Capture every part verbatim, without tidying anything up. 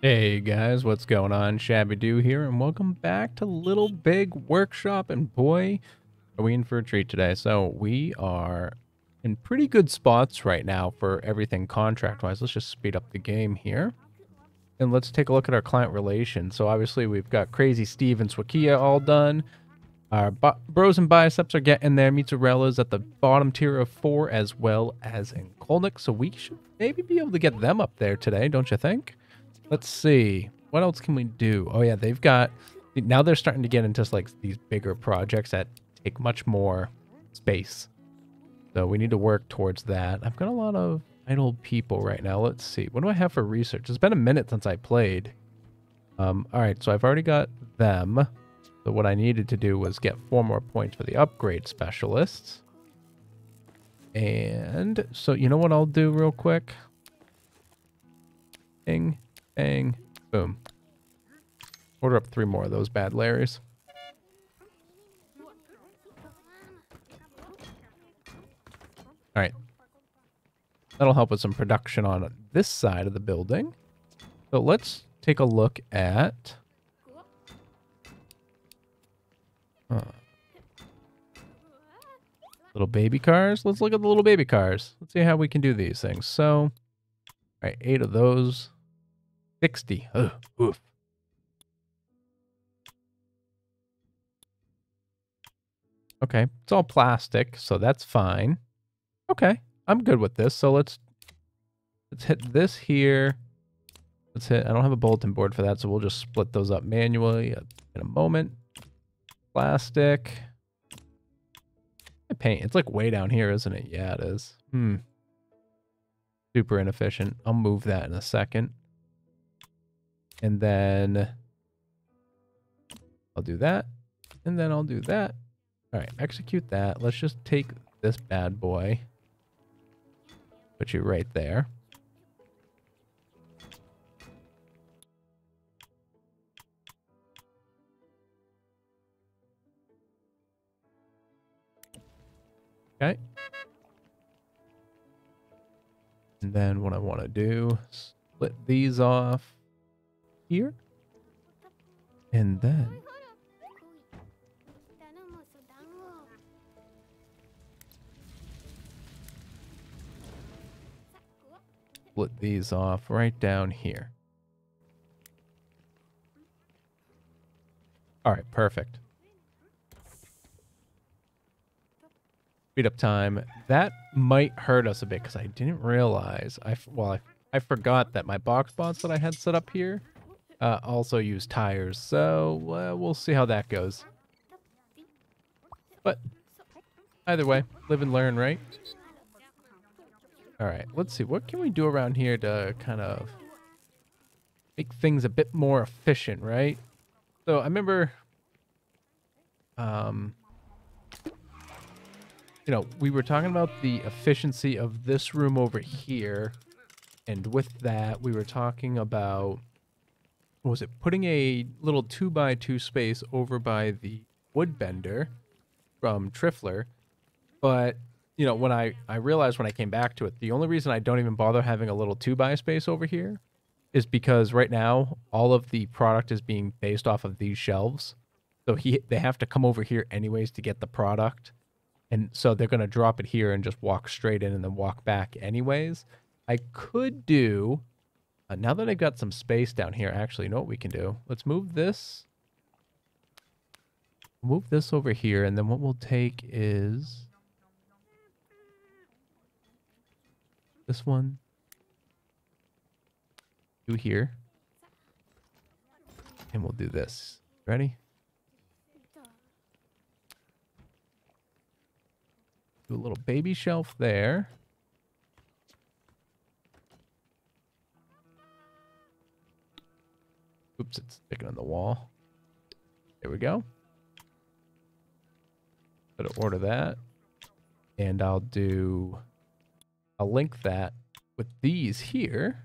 Hey guys, what's going on? Shabby Doo here, and welcome back to Little Big Workshop. And boy, are we in for a treat today. So we are in pretty good spots right now for everything contract-wise. Let's just speed up the game here, and let's take a look at our client relations. So obviously we've got Crazy Steve and Swakia all done. Our bros and biceps are getting there. Mozzarella's at the bottom tier of four, as well as in Kolnik. So we should maybe be able to get them up there today, don't you think? Let's see. What else can we do? Oh yeah, they've got... Now they're starting to get into like these bigger projects that take much more space. So we need to work towards that. I've got a lot of idle people right now. Let's see. What do I have for research? It's been a minute since I played. Um, all right, so I've already got them. So what I needed to do was get four more points for the upgrade specialists. And so you know what I'll do real quick? Ding. Bang. Boom. Order up three more of those bad Larrys. Alright. That'll help with some production on this side of the building. So let's take a look at... Huh. Little baby cars. Let's look at the little baby cars. Let's see how we can do these things. So, alright, eight of those. sixty. Ugh, oof. Okay, it's all plastic, so that's fine. Okay, I'm good with this. So let's let's hit this here. Let's hit. I don't have a bulletin board for that, so we'll just split those up manually in a moment. Plastic. Paint. It's like way down here, isn't it? Yeah, it is. Hmm. Super inefficient. I'll move that in a second. And then I'll do that. And then I'll do that. All right, execute that. Let's just take this bad boy. Put you right there. Okay. And then what I want to do, split these off. Here and then split these off right down here. All right, perfect. Speed up time. That might hurt us a bit because I didn't realize I well I, I forgot that my box bots that I had set up here. Uh, also use tires, so uh, we'll see how that goes. But either way, live and learn, right? All right, let's see. What can we do around here to kind of make things a bit more efficient, right? So I remember, um, you know, we were talking about the efficiency of this room over here. And with that, we were talking about... was it putting a little two by two space over by the wood bender from Trifler? But you know, when I, I realized when I came back to it, the only reason I don't even bother having a little two by space over here is because right now all of the product is being based off of these shelves. So he, they have to come over here anyways to get the product. And so they're going to drop it here and just walk straight in and then walk back anyways. I could do... Uh, now that I've got some space down here, actually, you know what we can do? Let's move this. Move this over here, and then what we'll take is... this one. Do here. And we'll do this. Ready? Do a little baby shelf there. Oops, it's sticking on the wall. There we go. Gotta order that. And I'll do... I'll link that with these here.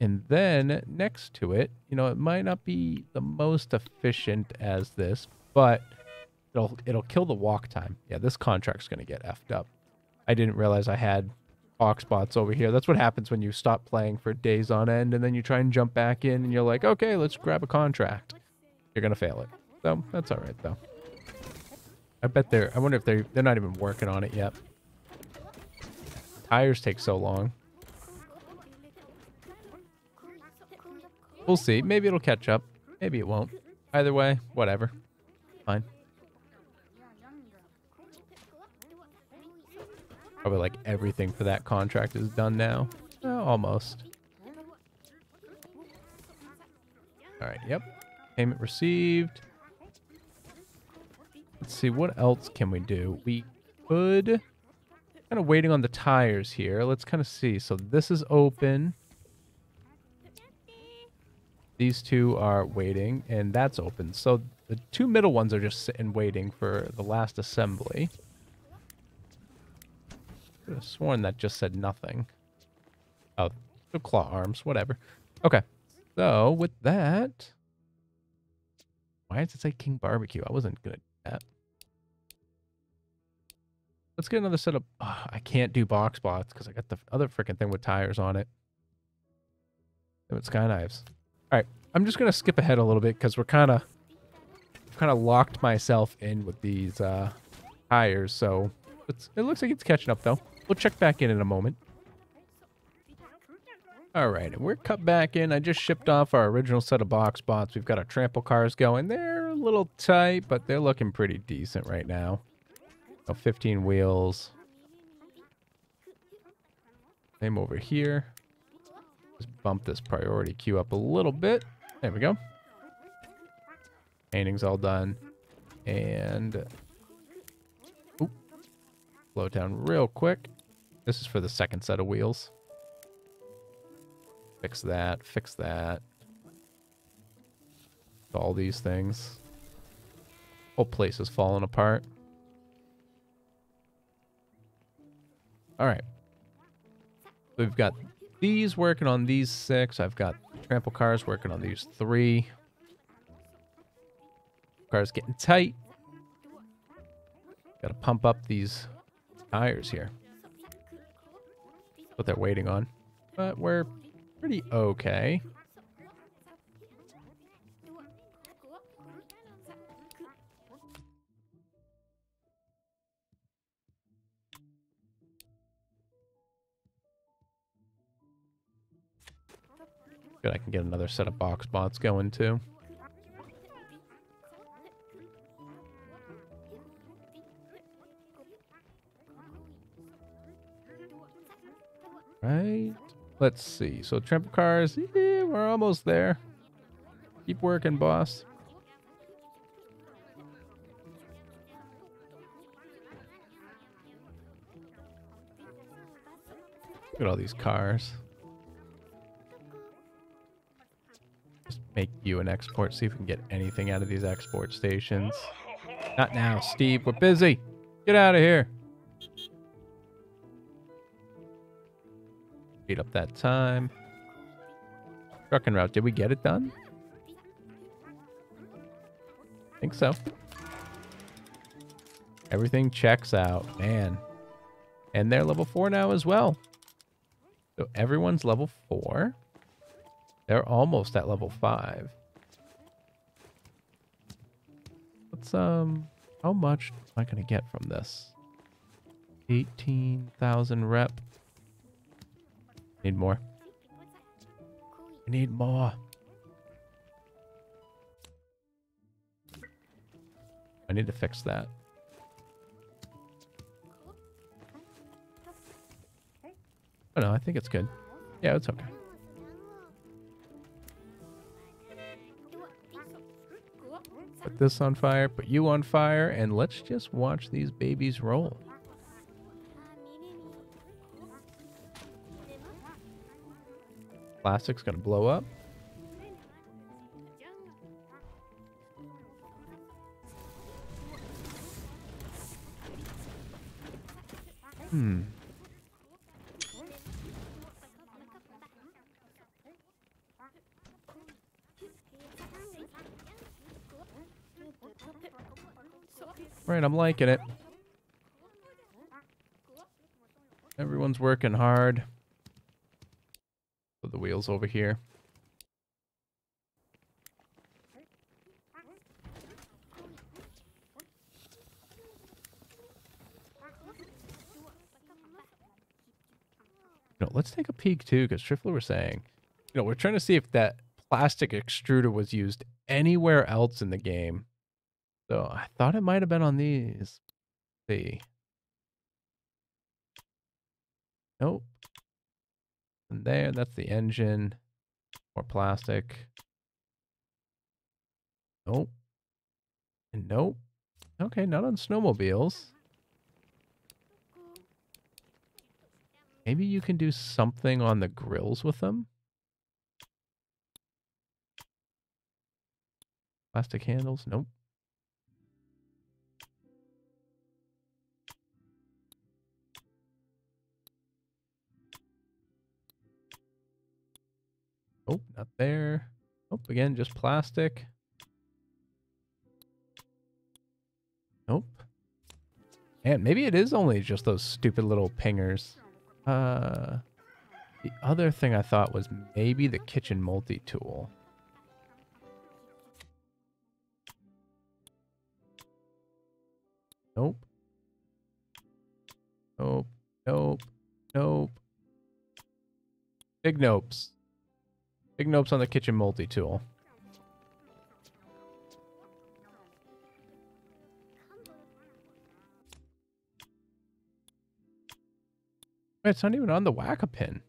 And then next to it, you know, it might not be the most efficient as this, but it'll, it'll kill the walk time. Yeah, this contract's going to get effed up. I didn't realize I had hawk spots over here. That's what happens when you stop playing for days on end, and then you try and jump back in, and you're like, okay, let's grab a contract. You're gonna fail it. So that's all right, though. I bet they're... I wonder if they're... They're not even working on it yet. Tires take so long. We'll see. Maybe it'll catch up. Maybe it won't. Either way, whatever. Fine. Probably like everything for that contract is done now. Oh, almost. All right. Yep. Payment received. Let's see. What else can we do? We could... Kind of waiting on the tires here. Let's kind of see. So this is open. These two are waiting, and that's open. So the two middle ones are just sitting waiting for the last assembly. Could have sworn that just said nothing. Oh, the claw arms, whatever. Okay, so with that, why does it say King Barbecue? I wasn't good at that. Let's get another setup. Oh, I can't do box spots because I got the other freaking thing with tires on it. And with sky knives. All right, I'm just gonna skip ahead a little bit because we're kind of, kind of locked myself in with these uh, tires. So it's, it looks like it's catching up though. We'll check back in in a moment. All right, and we're cut back in. I just shipped off our original set of box bots. We've got our trample cars going. They're a little tight, but they're looking pretty decent right now. Oh, fifteen wheels. Same over here. Just bump this priority queue up a little bit. There we go. Painting's all done. And... Oop. Slow down real quick. This is for the second set of wheels. Fix that. Fix that. All these things. Whole place is falling apart. Alright. We've got... These working on these six. I've got trample cars working on these three. Cars getting tight. Got to pump up these tires here. That's what they're waiting on. But we're pretty okay. Good, I can get another set of box bots going too. Right. Let's see. So trample cars, yeah, we're almost there. Keep working, boss. Look at all these cars. Make you an export. See if we can get anything out of these export stations. Not now, Steve. We're busy. Get out of here. Beat up that time. Trucking route. Did we get it done? I think so. Everything checks out. Man. And they're level four now as well. So everyone's level four. They're almost at level five. Let's, um, how much am I going to get from this? eighteen thousand rep. Need more. I need more. I need to fix that. Oh no, I think it's good. Yeah, it's okay. Put this on fire, put you on fire, and let's just watch these babies roll. Plastic's gonna blow up. Hmm. Right, I'm liking it. Everyone's working hard. Put the wheels over here. You know, let's take a peek too, because Trifler was saying, you know, we're trying to see if that plastic extruder was used anywhere else in the game. So I thought it might have been on these. Let's see. Nope. And there, that's the engine. More plastic. Nope. And nope. Okay, not on snowmobiles. Maybe you can do something on the grills with them. Plastic handles, nope. Nope, not there. Nope, again, just plastic. Nope. And maybe it is only just those stupid little pingers. Uh, the other thing I thought was maybe the kitchen multi-tool. Nope. Nope. Nope. Nope. Big nopes. Big nopes on the kitchen multi-tool. It's not even on the whack-a-pin.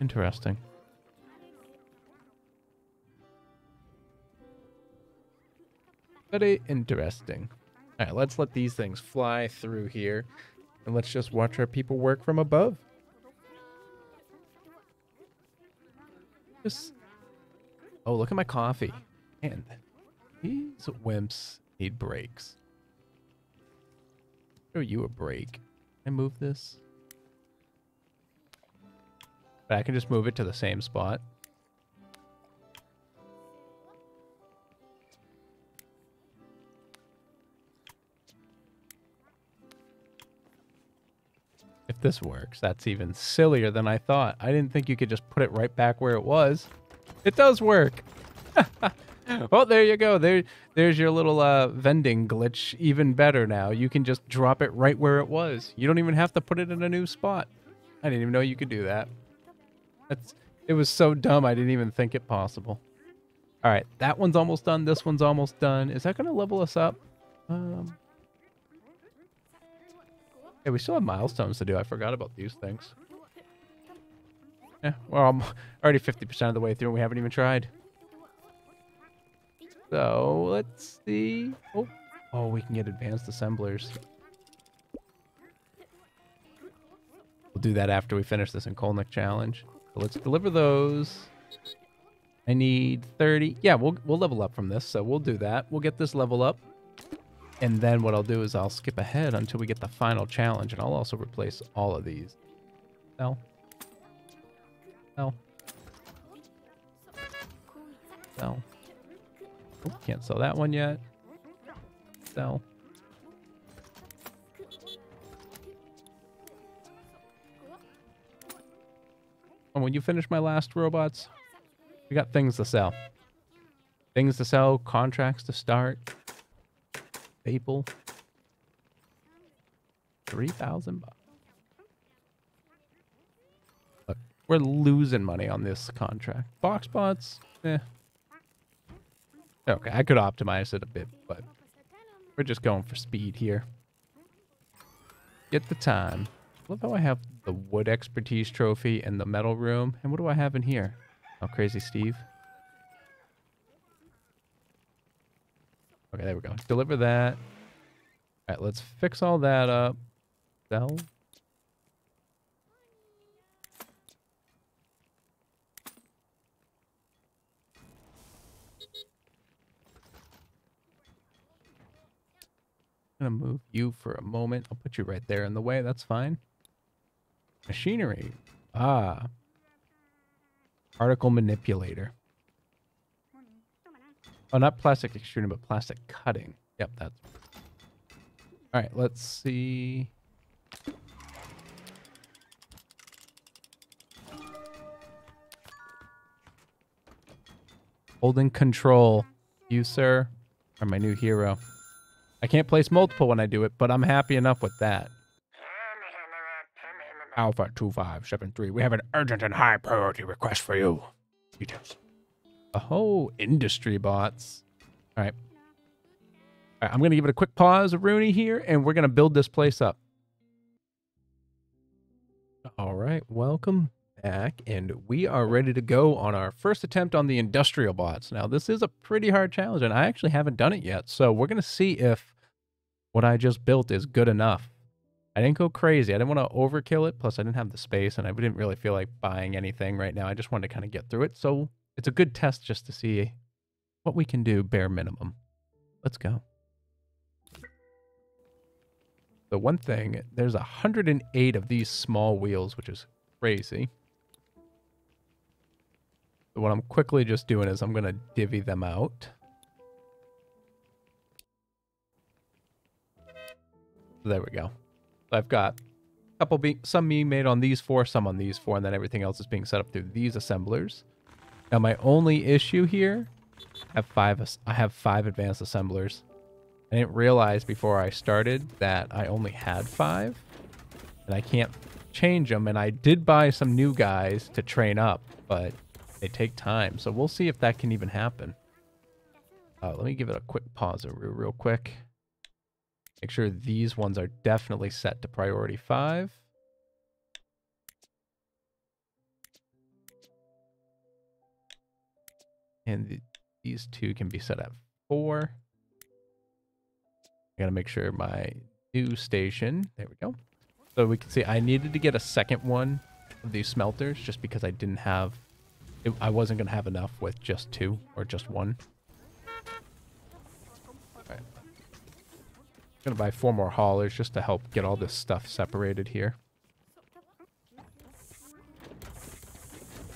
Interesting. Very interesting. All right, let's let these things fly through here. And let's just watch our people work from above. Just... Oh, look at my coffee. Man, these wimps need breaks. Show you a break. Can I move this? But I can just move it to the same spot. If this works, that's even sillier than I thought. I didn't think you could just put it right back where it was. It does work. Well, there you go. There, there's your little uh, vending glitch. Even better now. You can just drop it right where it was. You don't even have to put it in a new spot. I didn't even know you could do that. That's, it was so dumb, I didn't even think it possible. All right, that one's almost done. This one's almost done. Is that going to level us up? Um, hey, we still have milestones to do. I forgot about these things. Yeah, well, I'm already fifty percent of the way through, and we haven't even tried. So let's see. Oh, oh, we can get advanced assemblers. We'll do that after we finish this Inkolnik challenge. So let's deliver those. I need thirty. Yeah, we'll we'll level up from this. So we'll do that. We'll get this level up, and then what I'll do is I'll skip ahead until we get the final challenge, and I'll also replace all of these. No. No. No. Can't sell that one yet. Sell. And when you finish my last robots, we got things to sell. Things to sell, contracts to start. Staple. three thousand bucks. Look, we're losing money on this contract. Box bots, eh. Okay, I could optimize it a bit, but we're just going for speed here. Get the time. Love how I have the wood expertise trophy in the metal room. And what do I have in here? Oh, crazy Steve. Okay, there we go. Deliver that. All right, let's fix all that up. Sell. Gonna move you for a moment. I'll put you right there in the way. That's fine. Machinery. Ah. Particle manipulator. Oh, not plastic extruding, but plastic cutting. Yep, that's... All right, let's see... Holding control. You, sir, are my new hero. I can't place multiple when I do it, but I'm happy enough with that. Alpha two five seven three, we have an urgent and high priority request for you. Details. Oh, industry bots. All right. All right, I'm going to give it a quick pause, Rooney, here, and we're going to build this place up. All right, welcome back, and we are ready to go on our first attempt on the industrial bots. Now, this is a pretty hard challenge, and I actually haven't done it yet, so we're going to see if what I just built is good enough. I didn't go crazy. I didn't want to overkill it, plus I didn't have the space, and I didn't really feel like buying anything right now. I just wanted to kind of get through it, so it's a good test just to see what we can do, bare minimum. Let's go. The one thing, there's one hundred eight of these small wheels, which is crazy. So what I'm quickly just doing is I'm going to divvy them out. There we go. So I've got a couple, be some being made on these four, some on these four, and then everything else is being set up through these assemblers. Now my only issue here, I have five, I have five advanced assemblers. I didn't realize before I started that I only had five, and I can't change them. And I did buy some new guys to train up, but they take time. So we'll see if that can even happen. Uh, let me give it a quick pause real quick. Make sure these ones are definitely set to priority five. And th these two can be set at four. I gotta make sure my new station, there we go. So we can see I needed to get a second one of these smelters just because I didn't have, it, I wasn't gonna have enough with just two or just one. All right. I'm gonna buy four more haulers just to help get all this stuff separated here.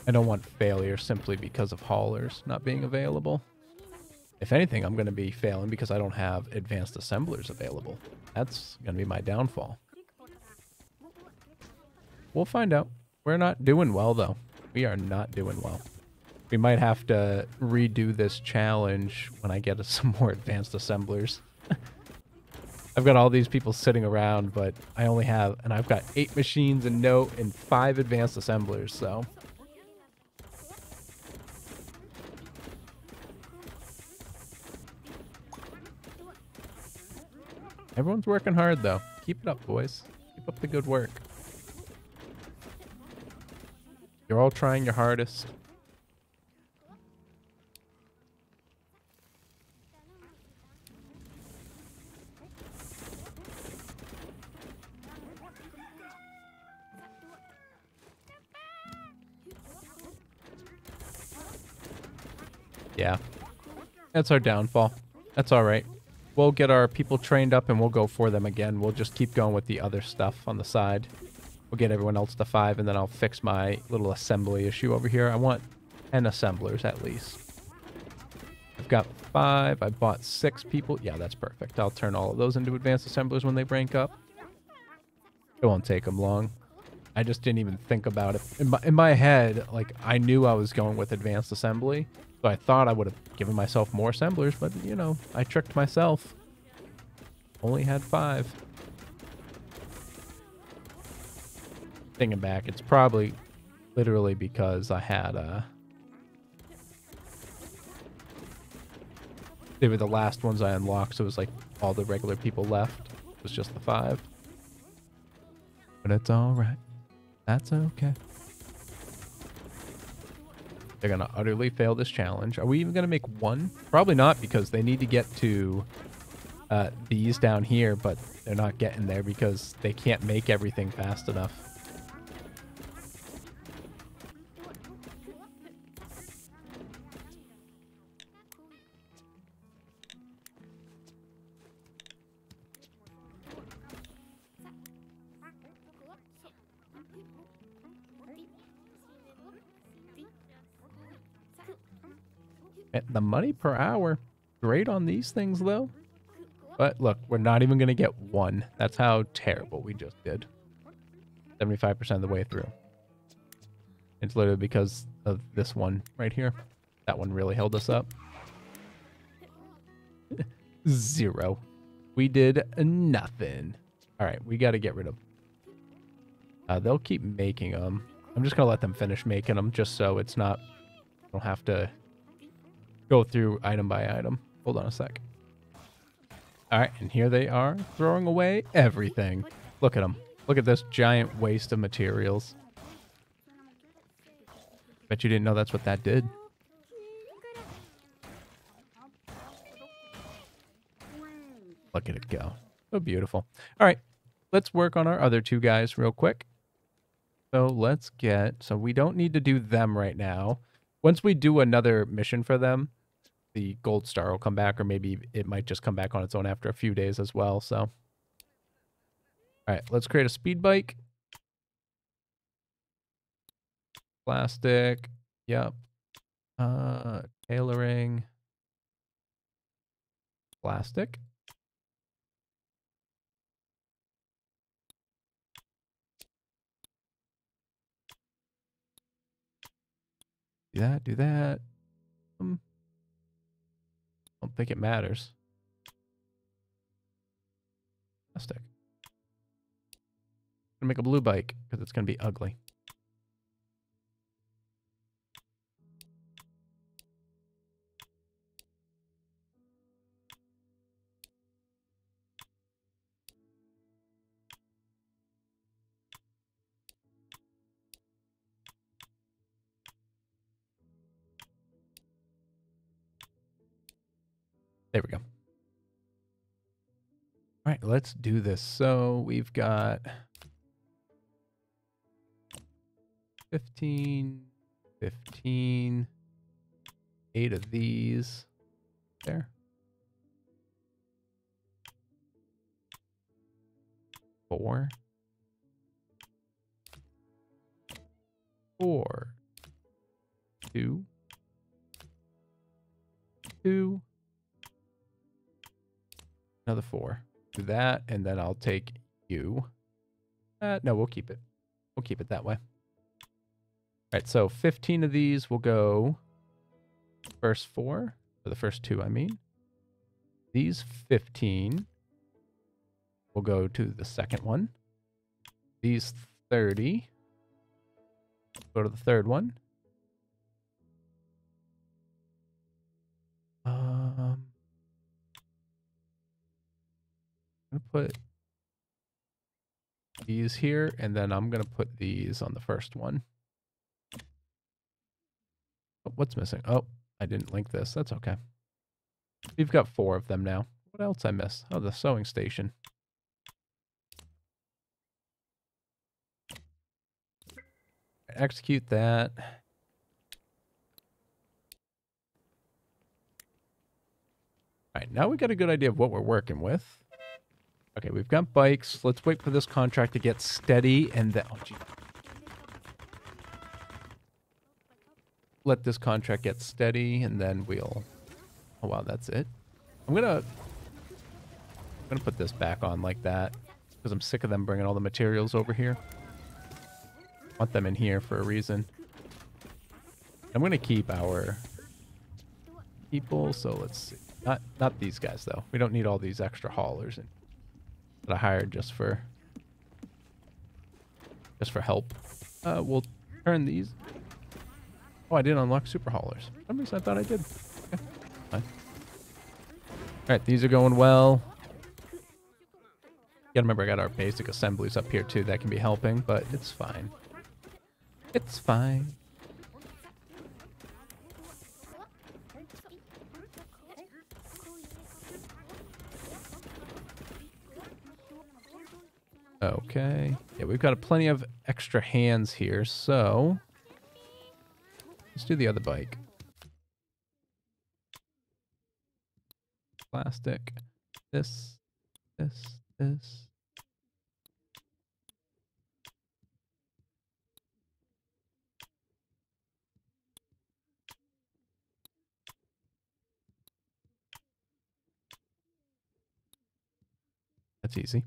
I don't want failure simply because of haulers not being available. If anything, I'm going to be failing because I don't have advanced assemblers available. That's going to be my downfall. We'll find out. We're not doing well, though. We are not doing well. We might have to redo this challenge when I get some more advanced assemblers. I've got all these people sitting around, but I only have... And I've got eight machines and no and five advanced assemblers, so... Everyone's working hard, though. Keep it up, boys. Keep up the good work. You're all trying your hardest. Yeah. That's our downfall. That's all right. We'll get our people trained up and we'll go for them again. We'll just keep going with the other stuff on the side. We'll get everyone else to five, and then I'll fix my little assembly issue over here. I want ten assemblers at least. I've got five. I bought six people. Yeah, that's perfect. I'll turn all of those into advanced assemblers when they rank up. It won't take them long. I just didn't even think about it. In my, in my head, like, I knew I was going with advanced assembly. So I thought I would have given myself more assemblers, but, you know, I tricked myself. Only had five. Thinking back, it's probably literally because I had a... They were the last ones I unlocked, so it was like all the regular people left. It was just the five. But it's all right. That's okay. They're going to utterly fail this challenge. Are we even going to make one? Probably not, because they need to get to uh, these down here, but they're not getting there because they can't make everything fast enough. At the money per hour. great on these things though. But look, we're not even gonna get one. That's how terrible we just did. seventy-five percent of the way through. It's literally because of this one right here. That one really held us up. Zero. We did nothing. All right, we got to get rid of them. Uh, they'll keep making them. I'm just going to let them finish making them just so it's not... I don't have to go through item by item. Hold on a sec. All right, and here they are throwing away everything. Look at them. Look at this giant waste of materials. Bet you didn't know that's what that did. Look at it go. So beautiful. All right. Let's work on our other two guys real quick. So let's get... So we don't need to do them right now. Once we do another mission for them, the gold star will come back, or maybe it might just come back on its own after a few days as well. So, all right. Let's create a speed bike. Plastic. Yep. Uh, tailoring. Plastic. Do that, do that. Um, don't think it matters. Plastic. I'm gonna make a blue bike because it's gonna be ugly. There we go. All right, let's do this. So we've got fifteen, fifteen, eight of these there. Four. Four. Two. Two. Another four. Do that, and then I'll take you. Uh, no, we'll keep it. We'll keep it that way. All right, so fifteen of these will go first four, or the first two, I mean. These fifteen will go to the second one. These thirty go to the third one. Um... I'm going to put these here, and then I'm going to put these on the first one. Oh, what's missing? Oh, I didn't link this. That's okay. We've got four of them now. What else I missed? Oh, the sewing station. Execute that. All right, now we got a good idea of what we're working with. Okay, we've got bikes. Let's wait for this contract to get steady and then... Oh, geez. Let this contract get steady and then we'll... Oh, wow, that's it. I'm going to... I'm going to put this back on like that because I'm sick of them bringing all the materials over here. I want them in here for a reason. I'm going to keep our people, so let's see. Not, not these guys, though. We don't need all these extra haulers in. That I hired just for just for help. Uh, we'll turn these. Oh, I didn't unlock super haulers. For some reason I thought I did. Okay. Fine. All right, these are going well. Gotta remember I got our basic assemblies up here too. That can be helping, but it's fine. It's fine. Okay. Yeah, we've got plenty of extra hands here, so let's do the other bike. Plastic. This, this, this. That's easy.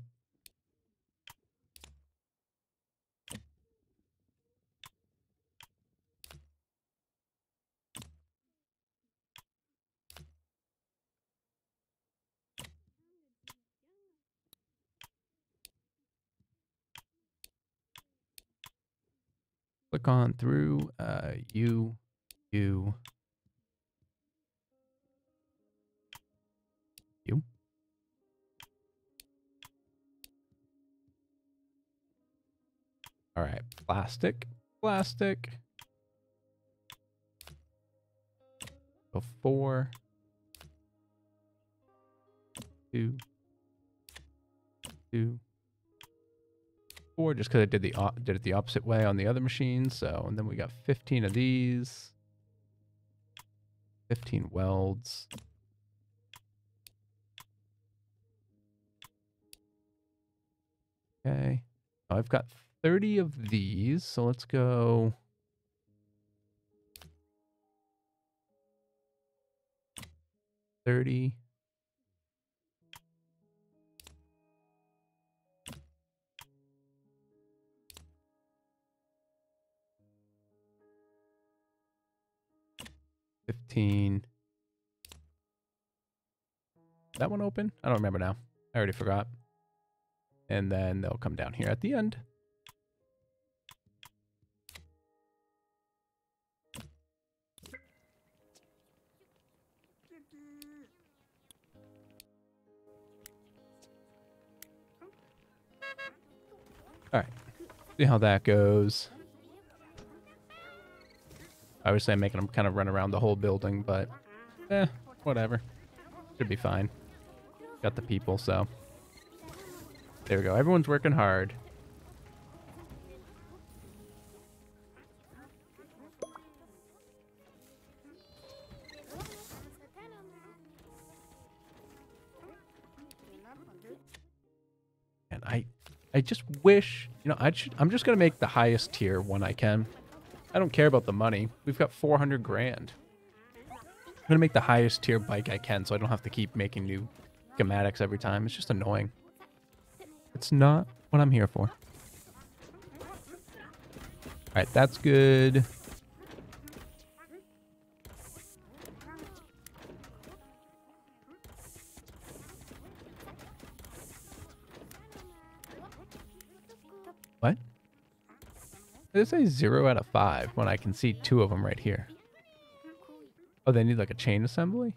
Click on through, uh, you, you, you. All right, plastic, plastic. So four, two, two, four. Just because I did the uh, did it the opposite way on the other machine. So, and then we got fifteen of these, fifteen welds. Okay, oh, I've got thirty of these, so let's go. thirty. fifteen. That one open? I don't remember now. I already forgot. And then they'll come down here at the end. All right, see how that goes. Obviously, I'm making them kind of run around the whole building, but eh, whatever. Should be fine. Got the people, so. There we go. Everyone's working hard. And I I just wish, you know, I should, I'm just going to make the highest tier one I can. I don't care about the money. We've got four hundred grand. I'm going to make the highest tier bike I can so I don't have to keep making new schematics every time. It's just annoying. It's not what I'm here for. All right, that's good. What? They say zero out of five when I can see two of them right here. Oh, they need like a chain assembly?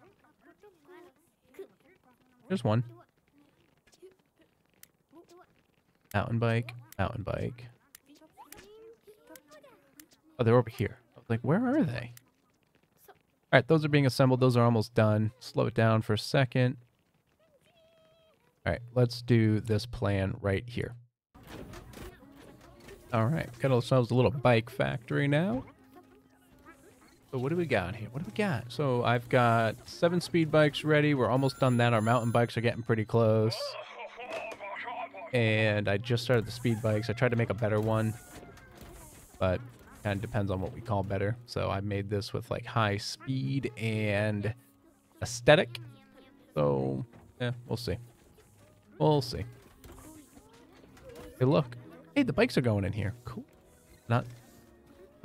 There's one. Mountain bike, mountain bike. Oh, they're over here. I was like, where are they? All right, those are being assembled. Those are almost done. Slow it down for a second. All right, let's do this plan right here. All right, got ourselves a little bike factory now. So what do we got here? What do we got? So I've got seven speed bikes ready. We're almost done that. Our mountain bikes are getting pretty close. And I just started the speed bikes. I tried to make a better one, but kind of depends on what we call better. So I made this with like high speed and aesthetic. So yeah, we'll see. We'll see. Hey, look. Hey, the bikes are going in here. Cool. Not,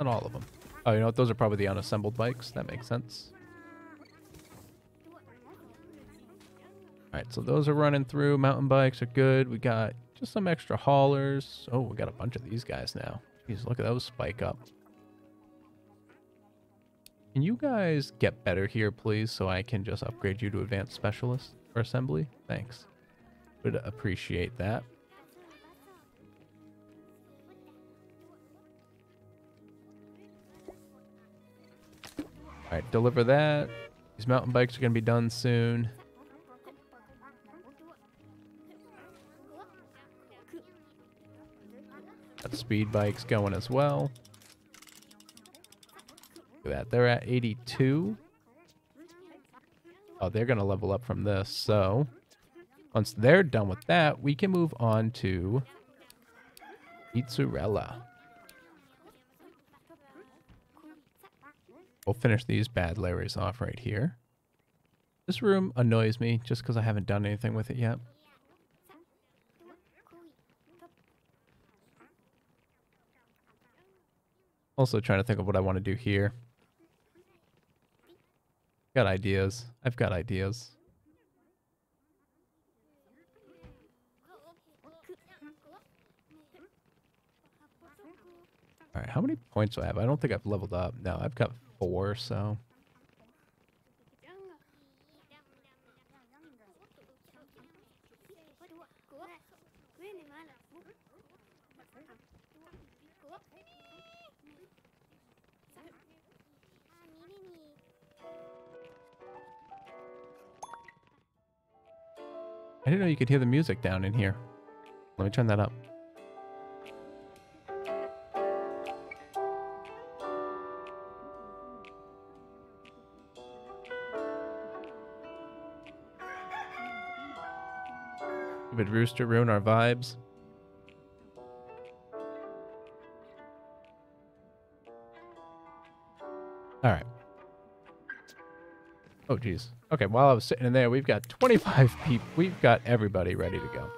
not all of them. Oh, you know what? Those are probably the unassembled bikes. That makes sense. All right, so those are running through. Mountain bikes are good. We got just some extra haulers. Oh, we got a bunch of these guys now. Jeez, look at those spike up. Can you guys get better here, please, so I can just upgrade you to advanced specialist or assembly? Thanks. Would appreciate that. All right, deliver that. These mountain bikes are going to be done soon. Speed bikes going as well. Look at that. They're at eighty-two. Oh, they're going to level up from this. So once they're done with that, we can move on to Pizzarella. We'll finish these bad Larrys off right here. This room annoys me just because I haven't done anything with it yet. Also trying to think of what I want to do here. Got ideas. I've got ideas. All right, how many points do I have? I don't think I've leveled up. No, I've got four, so... I didn't know you could hear the music down in here. Let me turn that up. Did Rooster ruin our vibes? All right. Oh, geez. Okay, while I was sitting in there, we've got twenty-five people. We've got everybody ready to go.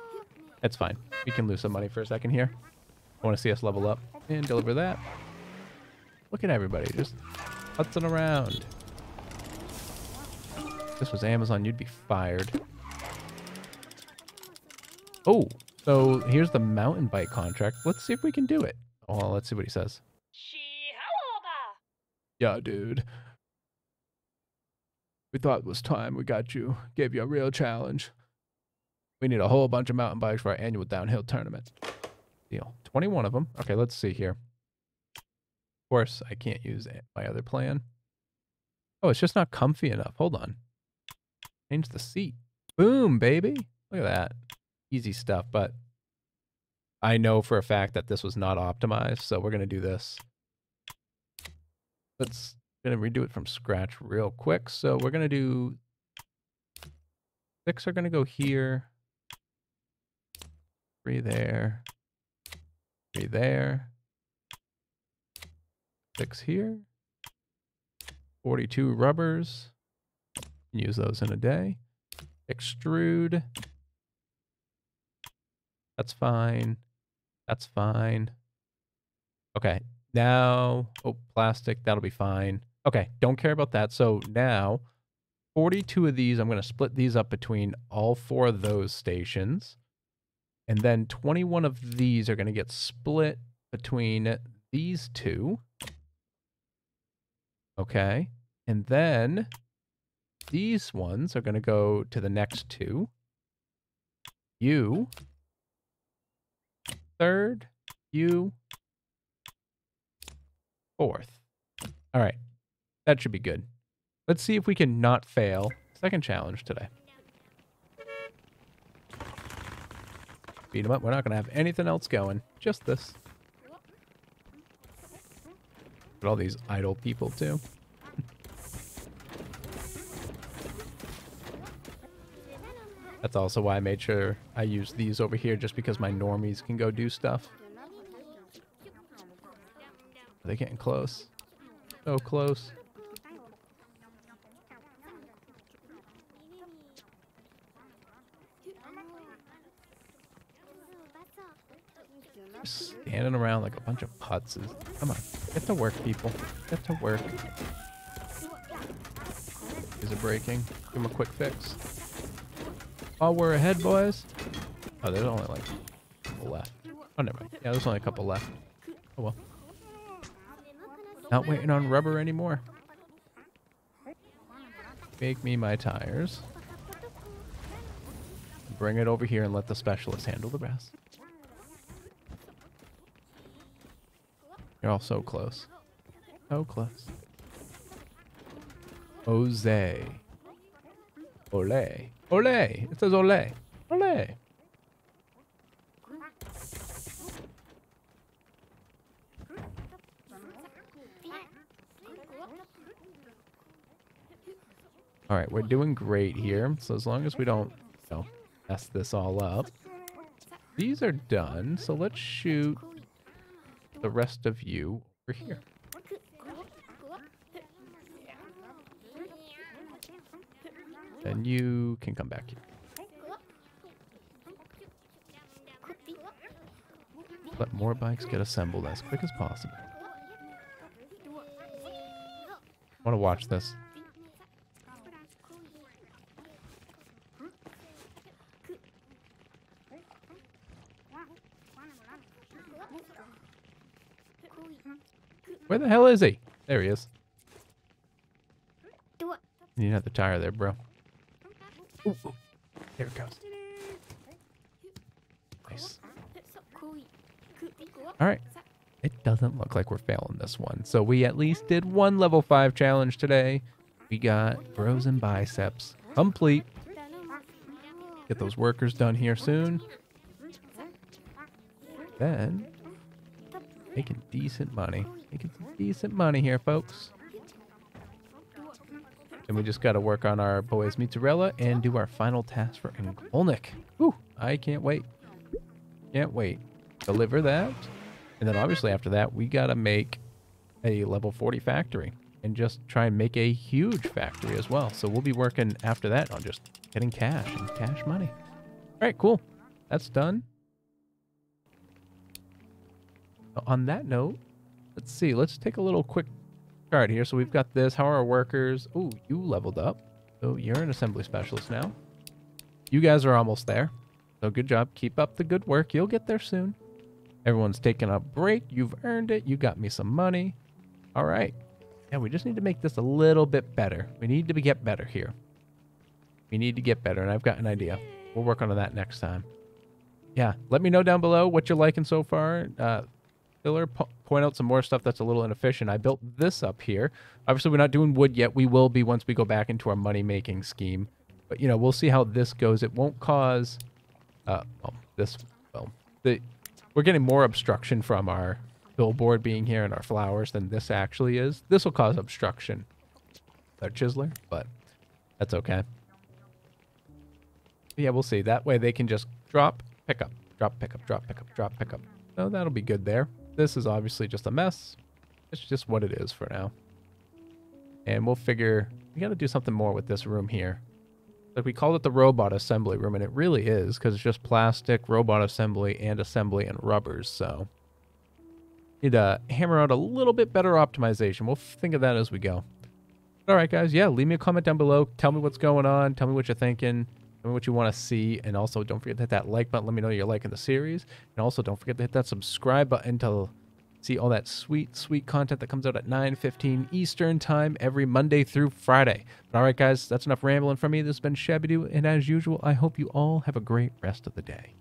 That's fine. We can lose some money for a second here. I want to see us level up and deliver that. Look at everybody just putzing around. If this was Amazon, you'd be fired. Oh, so here's the mountain bike contract. Let's see if we can do it. Oh, let's see what he says. Yeah, dude. We thought it was time. We got you. Gave you a real challenge. We need a whole bunch of mountain bikes for our annual downhill tournament. Deal. twenty-one of them. Okay, let's see here. Of course, I can't use my other plan. Oh, it's just not comfy enough. Hold on. Change the seat. Boom, baby. Look at that. Easy stuff, but I know for a fact that this was not optimized, so we're going to do this. Let's... Gonna redo it from scratch real quick. So we're gonna do six are gonna go here, three there, three there, six here, forty-two rubbers. Use those in a day. Extrude. That's fine. That's fine. Okay. Now, oh, plastic, that'll be fine. Okay, don't care about that. So now, forty-two of these, I'm going to split these up between all four of those stations. And then twenty-one of these are going to get split between these two. Okay. And then these ones are going to go to the next two. You. Third. You. Fourth. All right. That should be good. Let's see if we can not fail. Second challenge today. Beat them up. We're not going to have anything else going. Just this. But all these idle people, too. That's also why I made sure I used these over here, just because my normies can go do stuff. Are they getting close? So close. Just standing around like a bunch of putzes. Come on, get to work, people. Get to work. Is it breaking? Give them a quick fix. Oh, we're ahead, boys. Oh, there's only like a couple left. Oh, never mind. Yeah, there's only a couple left. Oh well. Not waiting on rubber anymore. Make me my tires. Bring it over here and let the specialist handle the rest. You're all so close. So close. Jose. Ole. Ole. It says ole. Ole. All right, we're doing great here. So as long as we don't, you know, mess this all up. These are done. So let's shoot the rest of you over here. And you can come back here. Let more bikes get assembled as quick as possible. I want to watch this. Where the hell is he? There he is. You need another tire there, bro. Ooh, ooh. There it goes. Nice. All right. It doesn't look like we're failing this one. So we at least did one level five challenge today. We got bros and biceps complete. Get those workers done here soon. Then making decent money. Making some decent money here, folks. And we just got to work on our boys mozzarella and do our final task for Ingolnik. Whew, I can't wait. Can't wait. Deliver that. And then obviously after that, we got to make a level forty factory and just try and make a huge factory as well. So we'll be working after that on just getting cash and cash money. All right, cool. That's done. On that note, let's see. Let's take a little quick chart here. So we've got this. How are our workers? Oh, you leveled up. So you're an assembly specialist now. You guys are almost there. So good job. Keep up the good work. You'll get there soon. Everyone's taking a break. You've earned it. You got me some money. All right. And we just need to make this a little bit better. We need to get better here. We need to get better. And I've got an idea. We'll work on that next time. Yeah. Let me know down below what you're liking so far. Uh, filler, po point out some more stuff that's a little inefficient. I built this up here. Obviously, we're not doing wood yet. We will be once we go back into our money-making scheme. But, you know, we'll see how this goes. It won't cause... Uh, well, this... Well, the... We're getting more obstruction from our billboard being here and our flowers than this actually is. This will cause obstruction. Our chiseler, but that's okay. Yeah, we'll see. That way they can just drop, pick up, drop, pick up, drop, pick up, drop, pick up. So that'll be good there. This is obviously just a mess. It's just what it is for now. And we'll figure, we got to do something more with this room here. Like we called it the robot assembly room, and it really is, because it's just plastic, robot assembly, and assembly and rubbers. So need to hammer out a little bit better optimization. We'll think of that as we go. All right, guys. Yeah, leave me a comment down below. Tell me what's going on. Tell me what you're thinking. Tell me what you want to see. And also, don't forget to hit that like button. Let me know you're liking the series. And also, don't forget to hit that subscribe button to see all that sweet, sweet content that comes out at nine fifteen Eastern time every Monday through Friday. But all right, guys, that's enough rambling from me. This has been Shabby Doo, and as usual, I hope you all have a great rest of the day.